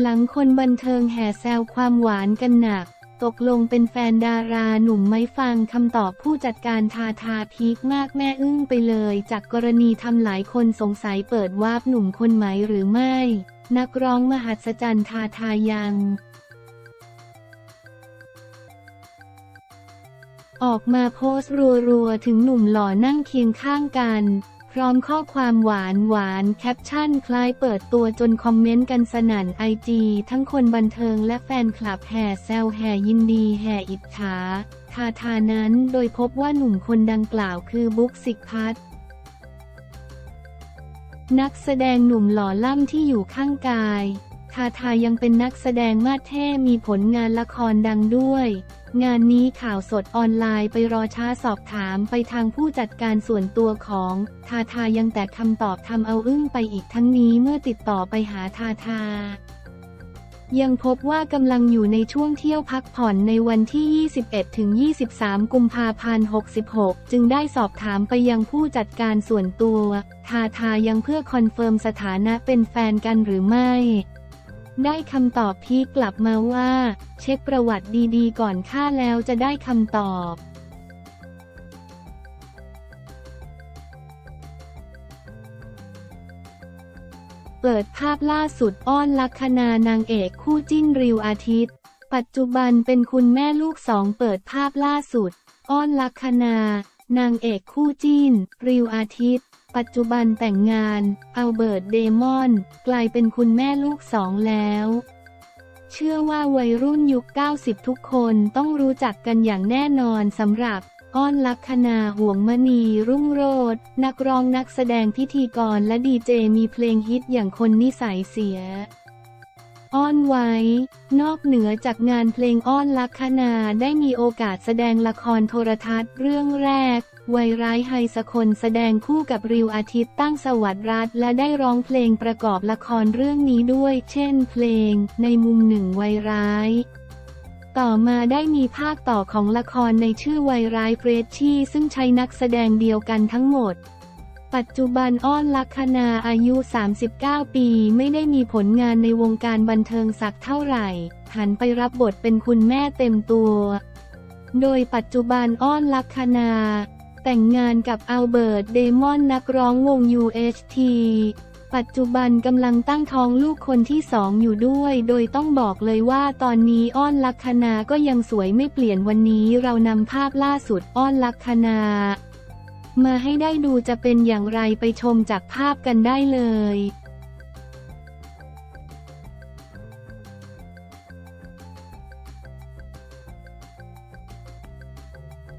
หลังคนบันเทิงแห่แซวความหวานกันหนักตกลงเป็นแฟนดาราหนุ่มไม่ฟังคำตอบผู้จัดการทาพีคมากแม่อึ้งไปเลยจากกรณีทำหลายคนสงสัยเปิดวาร์ปหนุ่มคนใหม่หรือไม่นักร้องมหัศจรรย์ทายังออกมาโพสต์รัวๆถึงหนุ่มหล่อนั่งเคียงข้างกันพร้อมข้อความหวานแคปชั่นคล้ายเปิดตัวจนคอมเมนต์กันสนั่นIGทั้งคนบันเทิงและแฟนคลับแห่แซวแห่ยินดีแห่อิจฉาทานั้นโดยพบว่าหนุ่มคนดังกล่าวคือบุ๊กสิกพัฒน์นักแสดงหนุ่มหล่อล่ำที่อยู่ข้างกายทายังเป็นนักแสดงมาสเท่มีผลงานละครดังด้วยงานนี้ข่าวสดออนไลน์ไปรอช้าสอบถามไปทางผู้จัดการส่วนตัวของทายังแต่คำตอบทำเอาอึ้งไปอีกทั้งนี้เมื่อติดต่อไปหาทายังพบว่ากำลังอยู่ในช่วงเที่ยวพักผ่อนในวันที่ 21-23 กุมภาพันธ์ 66จึงได้สอบถามไปยังผู้จัดการส่วนตัวทายังเพื่อคอนเฟิร์มสถานะเป็นแฟนกันหรือไม่ได้คำตอบพีคกลับมาว่าเช็คประวัติดีๆก่อนค่าแล้วจะได้คำตอบเปิดภาพล่าสุดอ้อนลักขณานางเอกคู่จิ้นริวอาทิตย์ปัจจุบันเป็นคุณแม่ลูกสองเปิดภาพล่าสุดอ้อนลักขณานางเอกคู่จิ้นริวอาทิตย์ปัจจุบันแต่งงานอัลเบิร์ตเดมอนกลายเป็นคุณแม่ลูกสองแล้วเชื่อว่าวัยรุ่นยุค 90 ทุกคนต้องรู้จักกันอย่างแน่นอนสำหรับอ้อนลักขณาหวงมณีรุ่งโรจน์นักร้องนักแสดงพิธีกรและดีเจมีเพลงฮิตอย่างคนนิสัยเสียอ้อนไว้นอกเหนือจากงานเพลงอ้อนลักขณาได้มีโอกาสแสดงละครโทรทัศน์เรื่องแรกวัยร้ายไฮสกลแสดงคู่กับริวอาทิตย์ตั้งสวัสดิ์รัตน์และได้ร้องเพลงประกอบละครเรื่องนี้ด้วยเช่นเพลงในมุมหนึ่งวัยร้ายต่อมาได้มีภาคต่อของละครในชื่อวัยร้ายเฟรชชี่ซึ่งใช้นักแสดงเดียวกันทั้งหมดปัจจุบันอ้อนลักขณาอายุ39ปีไม่ได้มีผลงานในวงการบันเทิงสักเท่าไหร่หันไปรับบทเป็นคุณแม่เต็มตัวโดยปัจจุบันอ้อนลักขณาแต่งงานกับอัลเบิร์ตเดมอนนักร้องวง UHT ปัจจุบันกำลังตั้งท้องลูกคนที่2อยู่ด้วยโดยต้องบอกเลยว่าตอนนี้อ้อนลักขณาก็ยังสวยไม่เปลี่ยนวันนี้เรานำภาพล่าสุดอ้อนลักขณามาให้ได้ดูจะเป็นอย่างไรไปชมจากภาพกันได้เลย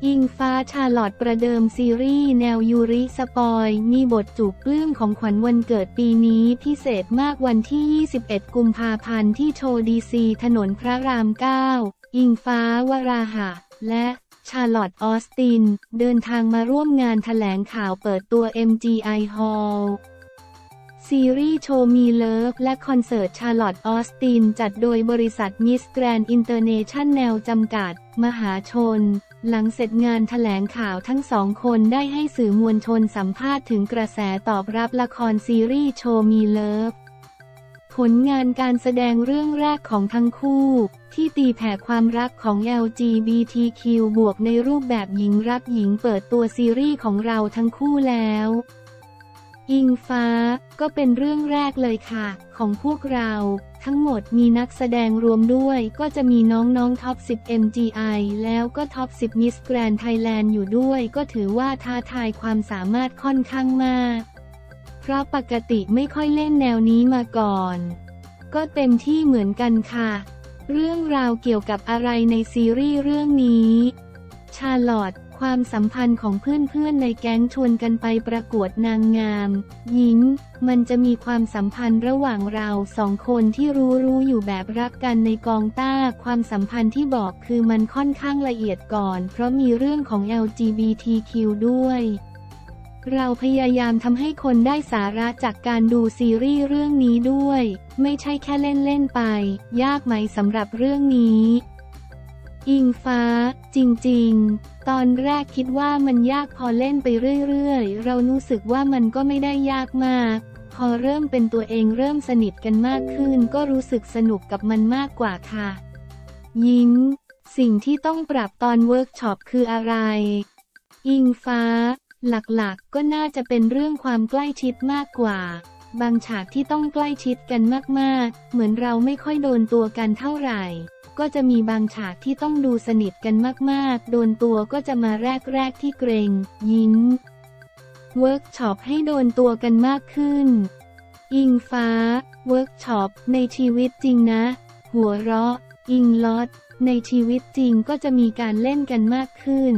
อิงฟ้าชาลอตประเดิมซีรีส์แนวยูริสปอยมีบทจูบปลื้มของขวัญวันเกิดปีนี้พิเศษมากวันที่21กุมภาพันธ์ที่โชว์ดีซีถนนพระราม9อิงฟ้าวราหะและชาลอตออสตินเดินทางมาร่วมงานแถลงข่าวเปิดตัว MGI Hall ซีรีส์ Show Me Love และคอนเสิร์ตชาลอตออสตินจัดโดยบริษัท Miss Grand International จำกัดมหาชนหลังเสร็จงานแถลงข่าวทั้งสองคนได้ให้สื่อมวลชนสัมภาษณ์ถึงกระแสตอบรับละครซีรีส์ Show Me Loveผลงานการแสดงเรื่องแรกของทั้งคู่ที่ตีแผ่ความรักของ LGBTQ บวกในรูปแบบหญิงรักหญิงเปิดตัวซีรีส์ของเราทั้งคู่แล้วอิงฟ้าก็เป็นเรื่องแรกเลยค่ะของพวกเราทั้งหมดมีนักแสดงรวมด้วยก็จะมีน้องๆท็อป10 MGI แล้วก็ท็อป10 Miss Grand Thailand อยู่ด้วยก็ถือว่าท้าทายความสามารถค่อนข้างมากเพราะปกติไม่ค่อยเล่นแนวนี้มาก่อนก็เต็มที่เหมือนกันค่ะเรื่องราวเกี่ยวกับอะไรในซีรีส์เรื่องนี้ชาลอตความสัมพันธ์ของเพื่อนๆในแก๊งชวนกันไปประกวดนางงามหญิงมันจะมีความสัมพันธ์ระหว่างเราสองคนที่รู้อยู่แบบรักกันในกองต้าความสัมพันธ์ที่บอกคือมันค่อนข้างละเอียดก่อนเพราะมีเรื่องของ LGBTQ ด้วยเราพยายามทำให้คนได้สาระจากการดูซีรีส์เรื่องนี้ด้วยไม่ใช่แค่เล่นไปยากไหมสำหรับเรื่องนี้ อิงฟ้าจริงๆตอนแรกคิดว่ามันยากพอเล่นไปเรื่อยๆเรารู้สึกว่ามันก็ไม่ได้ยากมากพอเริ่มเป็นตัวเองเริ่มสนิทกันมากขึ้นก็รู้สึกสนุกกับมันมากกว่าค่ะยิ้มสิ่งที่ต้องปรับตอนเวิร์กช็อปคืออะไรอิงฟ้าหลักๆ ก็น่าจะเป็นเรื่องความใกล้ชิดมากกว่าบางฉากที่ต้องใกล้ชิดกันมากๆเหมือนเราไม่ค่อยโดนตัวกันเท่าไหร่ก็จะมีบางฉากที่ต้องดูสนิทกันมากๆโดนตัวก็จะมาแรกที่เกรงยิ้มเวิร์กช็อปให้โดนตัวกันมากขึ้นอิงฟ้าเวิร์กช็อปในชีวิตจริงนะหัวเราะอิงลอดในชีวิตจริงก็จะมีการเล่นกันมากขึ้น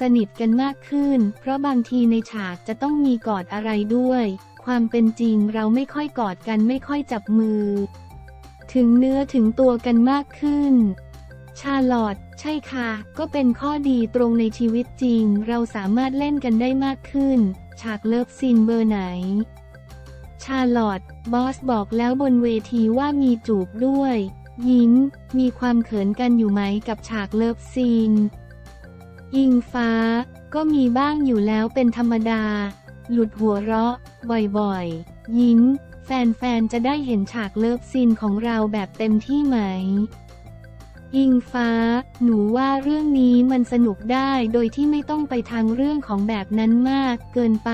สนิทกันมากขึ้นเพราะบางทีในฉากจะต้องมีกอดอะไรด้วยความเป็นจริงเราไม่ค่อยกอดกันไม่ค่อยจับมือถึงเนื้อถึงตัวกันมากขึ้นชาลอตใช่ค่ะก็เป็นข้อดีตรงในชีวิตจริงเราสามารถเล่นกันได้มากขึ้นฉากเลิฟซีนเบอร์ไหนชาลอตบอสบอกแล้วบนเวทีว่ามีจูบด้วยยิ้มมีความเขินกันอยู่ไหมกับฉากเลิฟซีนอิงฟ้าก็มีบ้างอยู่แล้วเป็นธรรมดาหลุดหัวเราะบ่อยๆยิ้มแฟนๆจะได้เห็นฉากเลิฟซีนของเราแบบเต็มที่ไหมอิงฟ้าหนูว่าเรื่องนี้มันสนุกได้โดยที่ไม่ต้องไปทางเรื่องของแบบนั้นมากเกินไป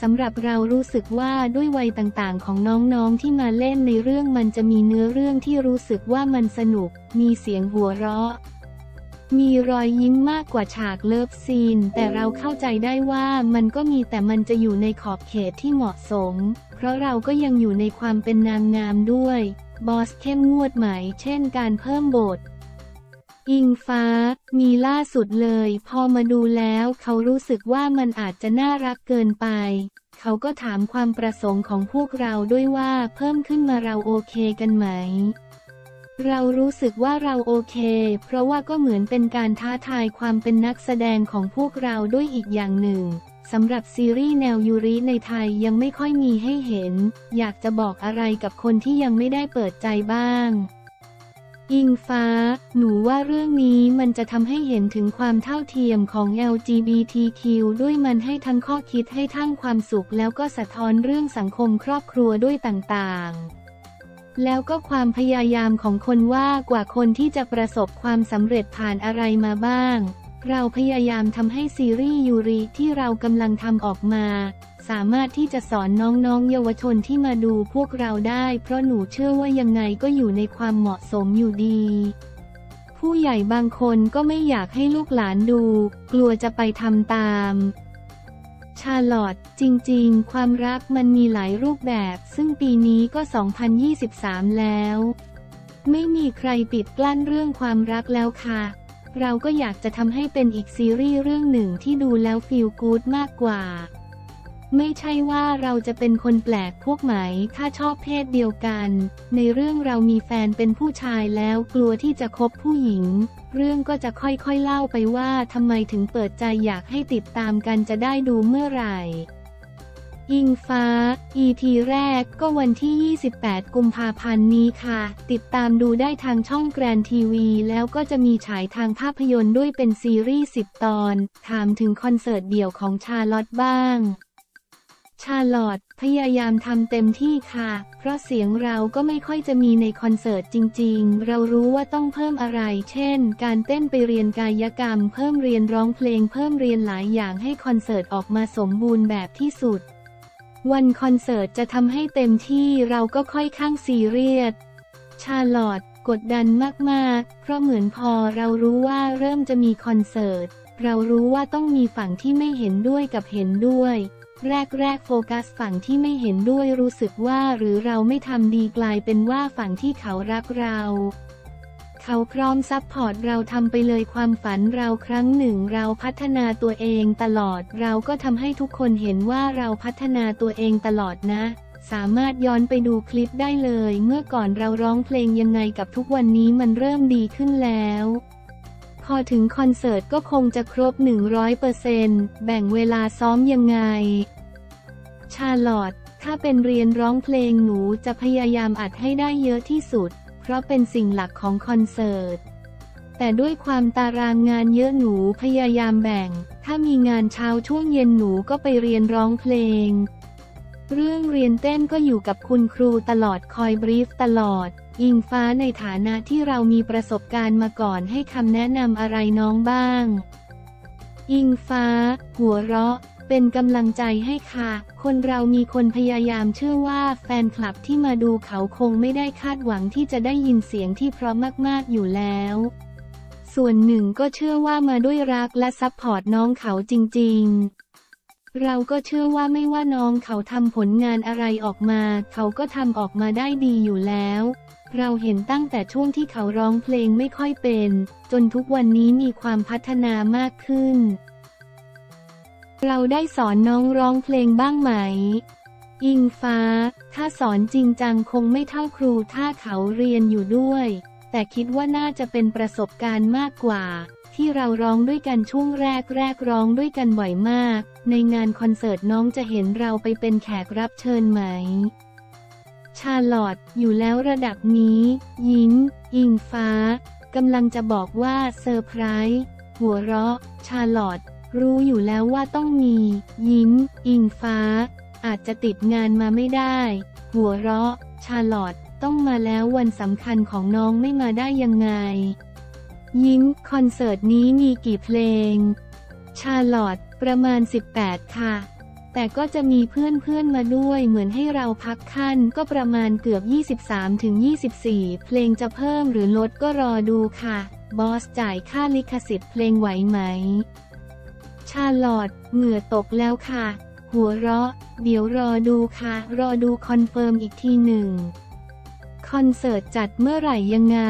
สำหรับเรารู้สึกว่าด้วยวัยต่างๆของน้องๆที่มาเล่นในเรื่องมันจะมีเนื้อเรื่องที่รู้สึกว่ามันสนุกมีเสียงหัวเราะมีรอยยิ้มมากกว่าฉากเลิฟซีนแต่เราเข้าใจได้ว่ามันก็มีแต่มันจะอยู่ในขอบเขตที่เหมาะสมเพราะเราก็ยังอยู่ในความเป็นนางงามด้วยบอสเข้มงวดไหมเช่นการเพิ่มบทอิงฟ้ามีล่าสุดเลยพอมาดูแล้วเขารู้สึกว่ามันอาจจะน่ารักเกินไปเขาก็ถามความประสงค์ของพวกเราด้วยว่าเพิ่มขึ้นมาเราโอเคกันไหมเรารู้สึกว่าเราโอเคเพราะว่าก็เหมือนเป็นการท้าทายความเป็นนักแสดงของพวกเราด้วยอีกอย่างหนึ่งสำหรับซีรีส์แนวยูริในไทยยังไม่ค่อยมีให้เห็นอยากจะบอกอะไรกับคนที่ยังไม่ได้เปิดใจบ้างอิงฟ้าหนูว่าเรื่องนี้มันจะทำให้เห็นถึงความเท่าเทียมของ LGBTQ ด้วยมันให้ทั้งข้อคิดให้ทั้งความสุขแล้วก็สะท้อนเรื่องสังคมครอบครัวด้วยต่างๆแล้วก็ความพยายามของคนว่ากว่าคนที่จะประสบความสำเร็จผ่านอะไรมาบ้างเราพยายามทำให้ซีรีส์ยูริที่เรากำลังทำออกมาสามารถที่จะสอนน้องๆเยาวชนที่มาดูพวกเราได้เพราะหนูเชื่อว่ายังไงก็อยู่ในความเหมาะสมอยู่ดีผู้ใหญ่บางคนก็ไม่อยากให้ลูกหลานดูกลัวจะไปทำตามชาลอตจริงๆความรักมันมีหลายรูปแบบซึ่งปีนี้ก็2023แล้วไม่มีใครปิดกลั้นเรื่องความรักแล้วค่ะเราก็อยากจะทำให้เป็นอีกซีรีส์เรื่องหนึ่งที่ดูแล้วฟีลกู๊ดมากกว่าไม่ใช่ว่าเราจะเป็นคนแปลกพวกไหมถ้าชอบเพศเดียวกันในเรื่องเรามีแฟนเป็นผู้ชายแล้วกลัวที่จะคบผู้หญิงเรื่องก็จะค่อยๆเล่าไปว่าทำไมถึงเปิดใจอยากให้ติดตามกันจะได้ดูเมื่อไหร่อิงฟ้า EP แรกก็วันที่28กุมภาพันธ์นี้ค่ะติดตามดูได้ทางช่อง Grand TV แล้วก็จะมีฉายทางภาพยนตร์ด้วยเป็นซีรีส์10 ตอนถามถึงคอนเสิร์ตเดี่ยวของชาลอตบ้างชาลอตพยายามทำเต็มที่ค่ะเพราะเสียงเราก็ไม่ค่อยจะมีในคอนเสิร์ตจริงๆเรารู้ว่าต้องเพิ่มอะไรเช่นการเต้นไปเรียนกายกรรมเพิ่มเรียนร้องเพลงเพิ่มเรียนหลายอย่างให้คอนเสิร์ตออกมาสมบูรณ์แบบที่สุดวันคอนเสิร์ตจะทำให้เต็มที่เราก็ค่อยข้างซีเรียสชาลอตกดดันมากๆเพราะเหมือนพอเรารู้ว่าเริ่มจะมีคอนเสิร์ตเรารู้ว่าต้องมีฝั่งที่ไม่เห็นด้วยกับเห็นด้วยแรกโฟกัสฝั่งที่ไม่เห็นด้วยรู้สึกว่าหรือเราไม่ทำดีกลายเป็นว่าฝั่งที่เขารักเราเขาพร้อมซัพพอร์ตเราทำไปเลยความฝันเราครั้งหนึ่งเราพัฒนาตัวเองตลอดเราก็ทำให้ทุกคนเห็นว่าเราพัฒนาตัวเองตลอดนะสามารถย้อนไปดูคลิปได้เลยเมื่อก่อนเราร้องเพลงยังไงกับทุกวันนี้มันเริ่มดีขึ้นแล้วพอถึงคอนเสิร์ตก็คงจะครบ 100% แบ่งเวลาซ้อมยังไงชาลอตถ้าเป็นเรียนร้องเพลงหนูจะพยายามอัดให้ได้เยอะที่สุดเพราะเป็นสิ่งหลักของคอนเสิร์ต แต่ด้วยความตารางงานเยอะหนูพยายามแบ่งถ้ามีงานเช้าช่วงเย็นหนูก็ไปเรียนร้องเพลงเรื่องเรียนเต้นก็อยู่กับคุณครูตลอดคอยบรีฟตลอดอิงฟ้าในฐานะที่เรามีประสบการณ์มาก่อนให้คำแนะนำอะไรน้องบ้างอิงฟ้าหัวเราะเป็นกำลังใจให้ค่ะคนเรามีคนพยายามเชื่อว่าแฟนคลับที่มาดูเขาคงไม่ได้คาดหวังที่จะได้ยินเสียงที่เพราะมากๆอยู่แล้วส่วนหนึ่งก็เชื่อว่ามาด้วยรักและซัพพอร์ตน้องเขาจริงๆเราก็เชื่อว่าไม่ว่าน้องเขาทำผลงานอะไรออกมาเขาก็ทำออกมาได้ดีอยู่แล้วเราเห็นตั้งแต่ช่วงที่เขาร้องเพลงไม่ค่อยเป็นจนทุกวันนี้มีความพัฒนามากขึ้นเราได้สอนน้องร้องเพลงบ้างไหมอิงฟ้าถ้าสอนจริงจังคงไม่เท่าครูถ้าเขาเรียนอยู่ด้วยแต่คิดว่าน่าจะเป็นประสบการณ์มากกว่าที่เราร้องด้วยกันช่วงแรกร้องด้วยกันบ่อยมากในงานคอนเสิร์ตน้องจะเห็นเราไปเป็นแขกรับเชิญไหมชาลอตอยู่แล้วระดับนี้ยิ้มอิงฟ้ากำลังจะบอกว่าเซอร์ไพรส์หัวเราะชาลอตรู้อยู่แล้วว่าต้องมียิ้มอิงฟ้าอาจจะติดงานมาไม่ได้หัวเราะชาลอตต้องมาแล้ววันสำคัญของน้องไม่มาได้ยังไงยิ้มคอนเสิร์ตนี้มีกี่เพลงชาลอตประมาณ18ค่ะแต่ก็จะมีเพื่อนๆมาด้วยเหมือนให้เราพักขั้นก็ประมาณเกือบ 23-24 เพลงจะเพิ่มหรือลดก็รอดูค่ะบอสจ่ายค่าลิขสิทธิ์เพลงไหวไหมชาลอตเหงื่อตกแล้วค่ะหัวเราะเดี๋ยวรอดูค่ะรอดูคอนเฟิร์มอีกทีหนึ่งคอนเสิร์ตจัดเมื่อไหร่ยังไง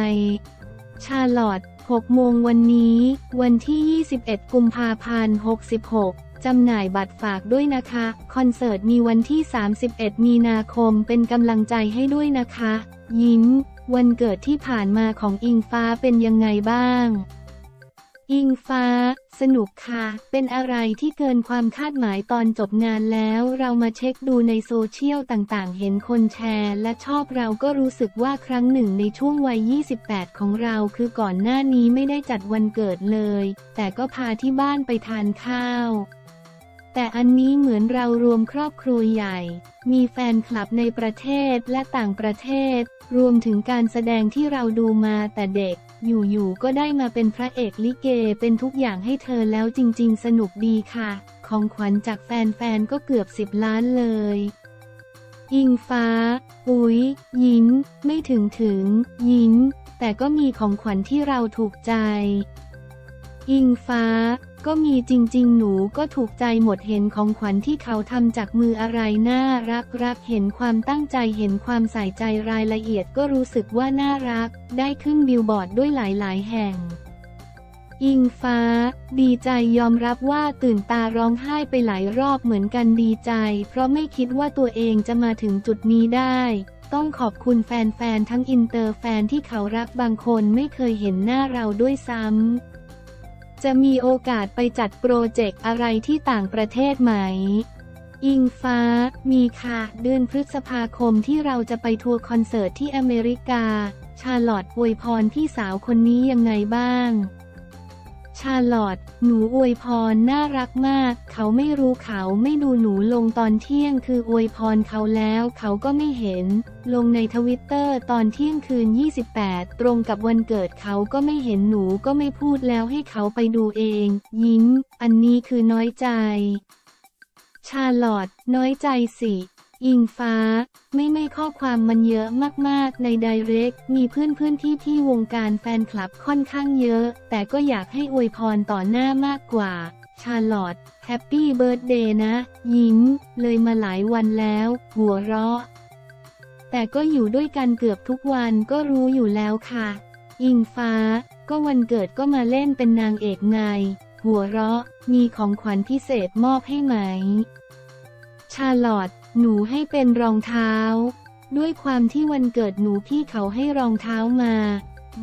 ชาลอต 6 โมงวันนี้วันที่ 21 กุมภาพันธ์ 66จำหน่ายบัตรฝากด้วยนะคะคอนเสิร์ตมีวันที่31มีนาคมเป็นกำลังใจให้ด้วยนะคะยิ้มวันเกิดที่ผ่านมาของอิงฟ้าเป็นยังไงบ้างอิงฟ้าสนุกค่ะเป็นอะไรที่เกินความคาดหมายตอนจบงานแล้วเรามาเช็คดูในโซเชียลต่างๆเห็นคนแชร์และชอบเราก็รู้สึกว่าครั้งหนึ่งในช่วงวัย28ของเราคือก่อนหน้านี้ไม่ได้จัดวันเกิดเลยแต่ก็พาที่บ้านไปทานข้าวแต่อันนี้เหมือนเรารวมครอบครัวใหญ่มีแฟนคลับในประเทศและต่างประเทศรวมถึงการแสดงที่เราดูมาแต่เด็กอยู่ๆก็ได้มาเป็นพระเอกลิเกเป็นทุกอย่างให้เธอแล้วจริงๆสนุกดีค่ะของขวัญจากแฟนๆก็เกือบ10 ล้านเลยอิงฟ้าอุ๊ยยิ้มไม่ถึงยิ้มแต่ก็มีของขวัญที่เราถูกใจอิงฟ้าก็มีจริงๆหนูก็ถูกใจหมดเห็นของขวัญที่เขาทำจากมืออะไรน่ารักเห็นความตั้งใจเห็นความใส่ใจรายละเอียดก็รู้สึกว่าน่ารักได้ขึ้นบิลบอร์ดด้วยหลายๆแห่งอิงฟ้าดีใจยอมรับว่าตื่นตาร้องไห้ไปหลายรอบเหมือนกันดีใจเพราะไม่คิดว่าตัวเองจะมาถึงจุดนี้ได้ต้องขอบคุณแฟนๆทั้งอินเตอร์แฟนที่เขารักบางคนไม่เคยเห็นหน้าเราด้วยซ้ำจะมีโอกาสไปจัดโปรเจกต์อะไรที่ต่างประเทศไหมอิงฟ้ามีค่ะเดือนพฤษภาคมที่เราจะไปทัวร์คอนเสิร์ตที่อเมริกาชาลอตอวยพรพี่สาวคนนี้ยังไงบ้างชาลอตหนูอวยพรน่ารักมากเขาไม่รู้เขาไม่ดูหนูลงตอนเที่ยงคืออวยพรเขาแล้วเขาก็ไม่เห็นลงในTwitterตอนเที่ยงคืน28ตรงกับวันเกิดเขาก็ไม่เห็นหนูก็ไม่พูดแล้วให้เขาไปดูเองยิ้มอันนี้คือน้อยใจชาลอตน้อยใจสิอิงฟ้าไม่ข้อความมันเยอะมากๆในไดเรกมีเพื่อนๆที่วงการแฟนคลับค่อนข้างเยอะแต่ก็อยากให้อวยพรต่อหน้ามากกว่าชาลอตแฮปปี้เบิร์ธเดย์นะยิ้มเลยมาหลายวันแล้วหัวเราะแต่ก็อยู่ด้วยกันเกือบทุกวันก็รู้อยู่แล้วค่ะอิงฟ้าก็วันเกิดก็มาเล่นเป็นนางเอกไงหัวเราะมีของขวัญพิเศษมอบให้ไหมชาลอตหนูให้เป็นรองเท้าด้วยความที่วันเกิดหนูพี่เขาให้รองเท้ามา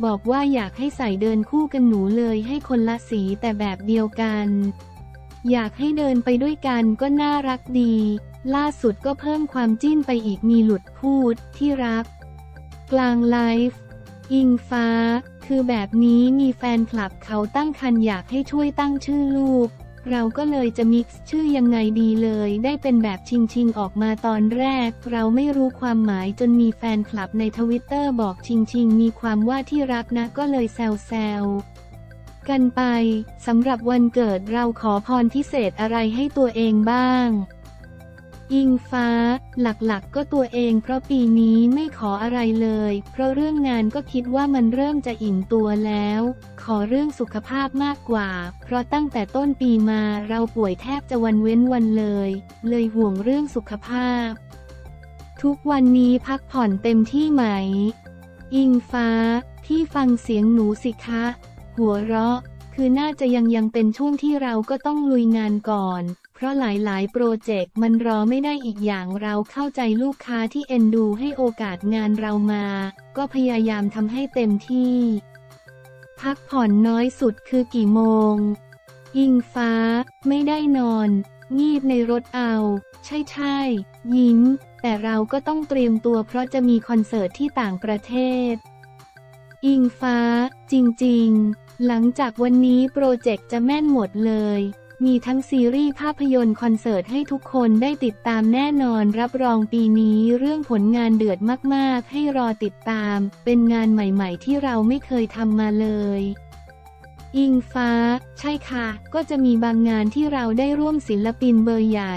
บอกว่าอยากให้ใส่เดินคู่กันหนูเลยให้คนละสีแต่แบบเดียวกันอยากให้เดินไปด้วยกันก็น่ารักดีล่าสุดก็เพิ่มความจิ้นไปอีกมีหลุดพูดที่รักกลางไลฟ์ อิงฟ้าคือแบบนี้มีแฟนคลับเขาตั้งครรภ์อยากให้ช่วยตั้งชื่อลูกเราก็เลยจะมิกซ์ชื่อยังไงดีเลยได้เป็นแบบชิงๆออกมาตอนแรกเราไม่รู้ความหมายจนมีแฟนคลับใน Twitter บอกชิงๆมีความว่าที่รักนะก็เลยแซวๆกันไปสำหรับวันเกิดเราขอพรพิเศษอะไรให้ตัวเองบ้างอิงฟ้าหลักๆก็ตัวเองเพราะปีนี้ไม่ขออะไรเลยเพราะเรื่องงานก็คิดว่ามันเริ่มจะอิ่มตัวแล้วขอเรื่องสุขภาพมากกว่าเพราะตั้งแต่ต้นปีมาเราป่วยแทบจะวันเว้นวันเลยห่วงเรื่องสุขภาพทุกวันนี้พักผ่อนเต็มที่ไหมอิงฟ้าที่ฟังเสียงหนูสิคะหัวเราะคือน่าจะยังเป็นช่วงที่เราก็ต้องลุยงานก่อนเพราะหลายโปรเจกต์มันรอไม่ได้อีกอย่างเราเข้าใจลูกค้าที่เอ็นดูให้โอกาสงานเรามาก็พยายามทำให้เต็มที่พักผ่อนน้อยสุดคือกี่โมงอิงฟ้าไม่ได้นอนงีบในรถเอาใช่ยิ้มแต่เราก็ต้องเตรียมตัวเพราะจะมีคอนเสิร์ตที่ต่างประเทศอิงฟ้าจริงๆหลังจากวันนี้โปรเจกต์จะแม่นหมดเลยมีทั้งซีรีส์ภาพยนตร์คอนเสิร์ตให้ทุกคนได้ติดตามแน่นอนรับรองปีนี้เรื่องผลงานเดือดมากๆให้รอติดตามเป็นงานใหม่ๆที่เราไม่เคยทำมาเลยอิงฟ้าใช่ค่ะก็จะมีบางงานที่เราได้ร่วมศิลปินเบอร์ใหญ่